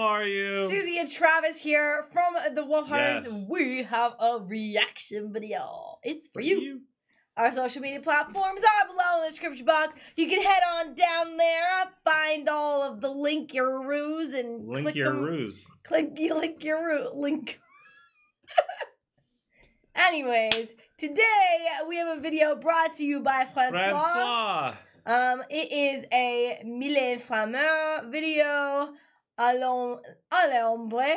How are you? Susie and Travis here from the Wolf HunterZ. Yes. We have a reaction video. It's for you. Our social media platforms are below in the description box. You can head on down there, find all of the linkaroos and click your link. Anyways, today we have a video brought to you by Francois. It is a Mylène Farmer video, Allons, à l'ombre.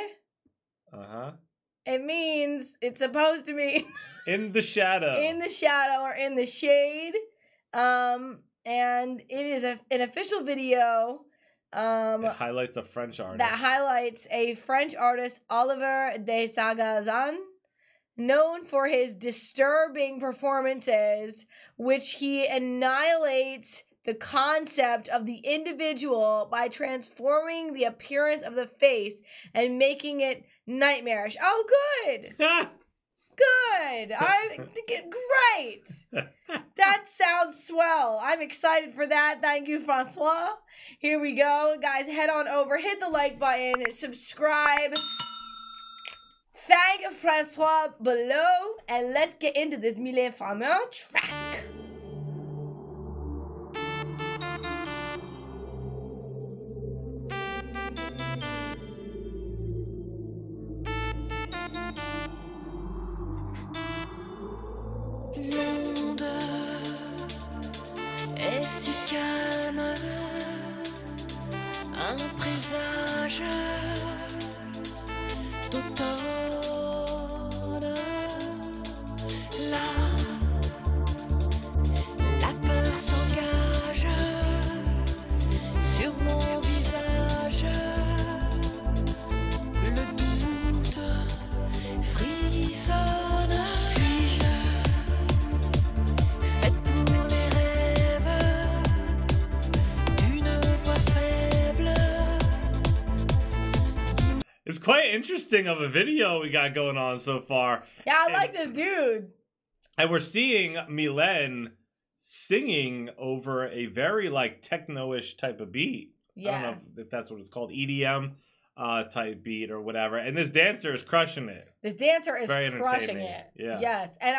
It means, it's supposed to mean... in the shadow. In the shadow or in the shade. And it is an official video. That highlights a French artist. That highlights a French artist, Oliver de Sagazan, known for his disturbing performances, which he annihilates the concept of the individual by transforming the appearance of the face and making it nightmarish. Oh, good. Good. Great. That sounds swell. I'm excited for that. Thank you, Francois. Here we go. Guys, head on over, hit the like button, subscribe. Thank Francois below, and let's get into this Mylène Farmer track. Est si calme, un présage d'automne. Là, la peur s'engage sur mon visage. Le doute frissonne. It's quite interesting of a video we got going on so far. Yeah, I like this dude. And we're seeing Mylène singing over a very like techno-ish type of beat. Yeah. I don't know if that's what it's called, EDM type beat or whatever. And this dancer is crushing it. This dancer is very crushing it. Yeah. Yes, and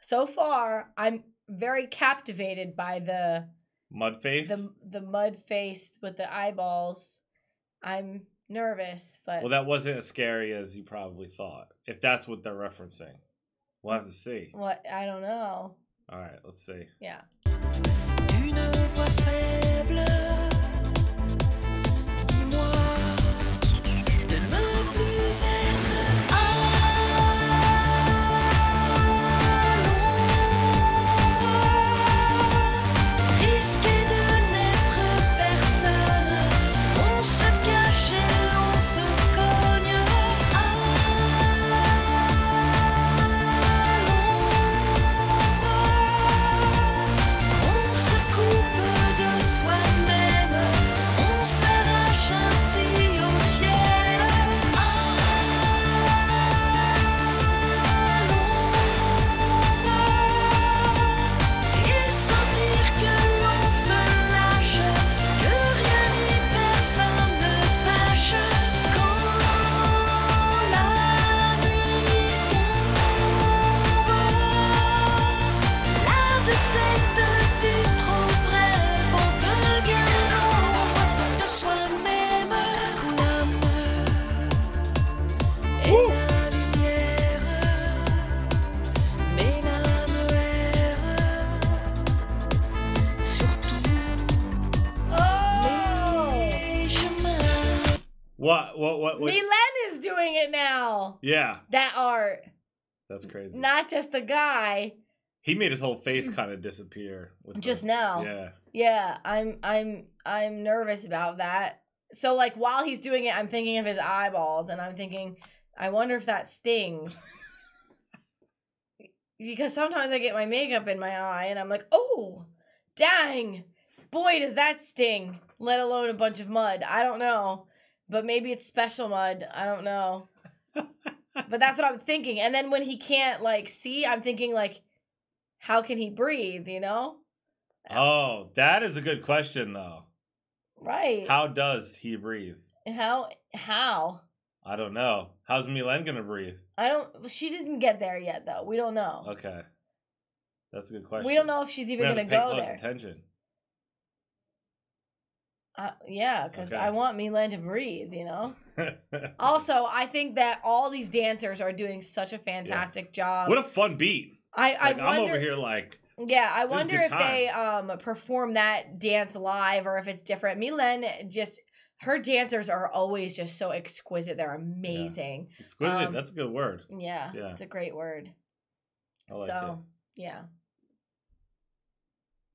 so far I'm very captivated by the mud face. The mud face with the eyeballs. I'm nervous, but... Well, that wasn't as scary as you probably thought, if that's what they're referencing. We'll have to see. What? I don't know. All right, let's see. Yeah. What? Mylène is doing it now. Yeah. That art. That's crazy. Not just the guy. He made his whole face kind of disappear. Just now. Yeah. Yeah. I'm nervous about that. So like while he's doing it, I'm thinking of his eyeballs, and I'm thinking, I wonder if that stings. Because sometimes I get my makeup in my eye, and I'm like, oh, dang, boy, does that sting? Let alone a bunch of mud. I don't know. But maybe it's special mud. I don't know. But that's what I'm thinking. And then when he can't, like, see, I'm thinking, like, how can he breathe, you know? Oh, that is a good question, though. Right. How does he breathe? How? I don't know. How's Mylène gonna breathe? She didn't get there yet, though. We don't know. Okay, that's a good question. We don't know if she's even gonna go there. Pay close attention. Yeah, because I want Mylène to breathe, you know? Also, I think that all these dancers are doing such a fantastic job. What a fun beat. I wonder, I'm over here like... Yeah, I wonder if they perform that dance live or if it's different. Mylène just... Her dancers are always just so exquisite. They're amazing. Yeah. Exquisite, that's a good word. Yeah, it's a great word. I like it. Yeah.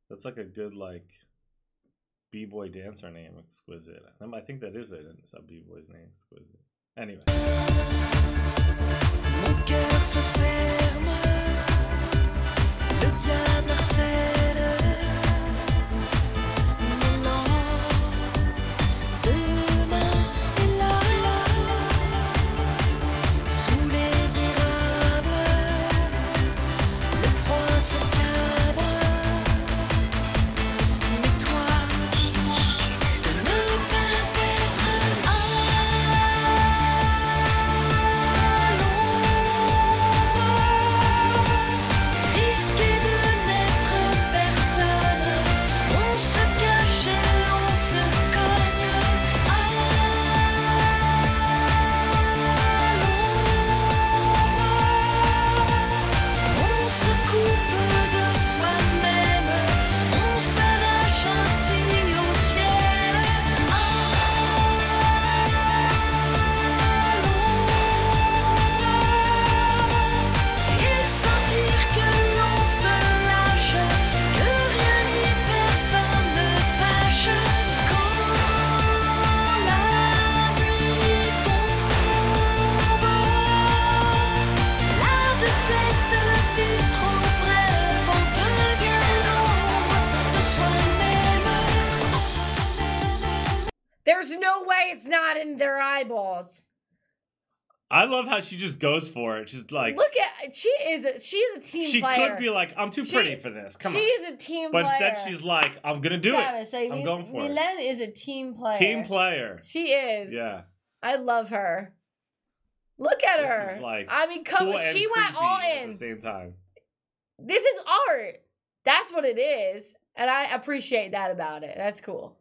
That's like a good, like... B-boy dancer name, Exquisite. I think that is it. It's a B-boy's name, Exquisite. Anyway. There's no way it's not in their eyeballs. I love how she just goes for it. She's like, look at she's a team player. She could be like, I'm too pretty for this. Come on. She is a team player. But instead she's like, I'm gonna do it. So I'm going for it. Mylène is a team player. Team player. She is. Yeah. I love her. Look at her. Like, I mean, cool, she went all in at the same time. This is art. That's what it is. And I appreciate that about it. That's cool.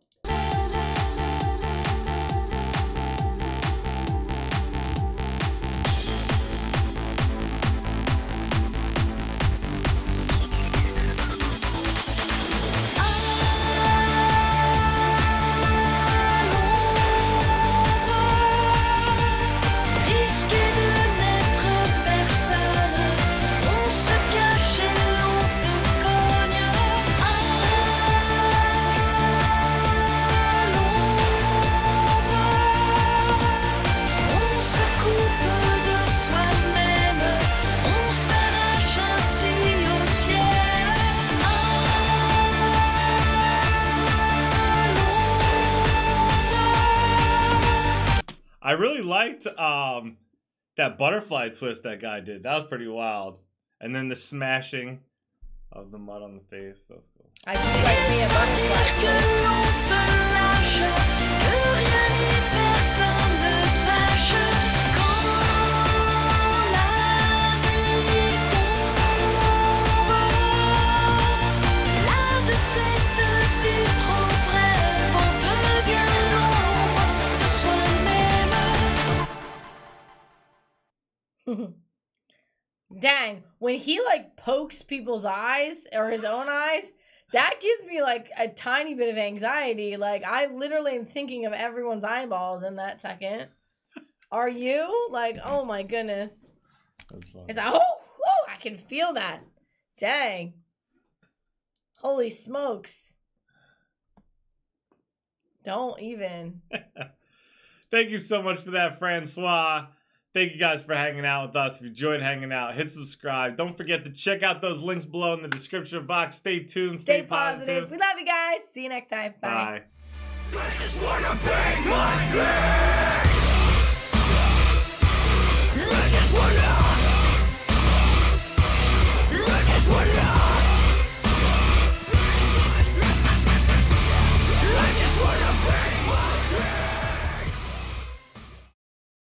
I really liked that butterfly twist that guy did. That was pretty wild. And then the smashing of the mud on the face. That was cool. I think I see a butterfly. Dang, when he like pokes people's eyes or his own eyes, that gives me like a tiny bit of anxiety. Like I literally am thinking of everyone's eyeballs in that second. Are you? Like, oh my goodness. That's funny. It's like, oh, I can feel that. Dang. Holy smokes. Don't even. Thank you so much for that, Francois. Thank you guys for hanging out with us. If you enjoyed hanging out, hit subscribe. Don't forget to check out those links below in the description box. Stay tuned. Stay positive. We love you guys. See you next time. Bye. Bye. I just wanna bang my head.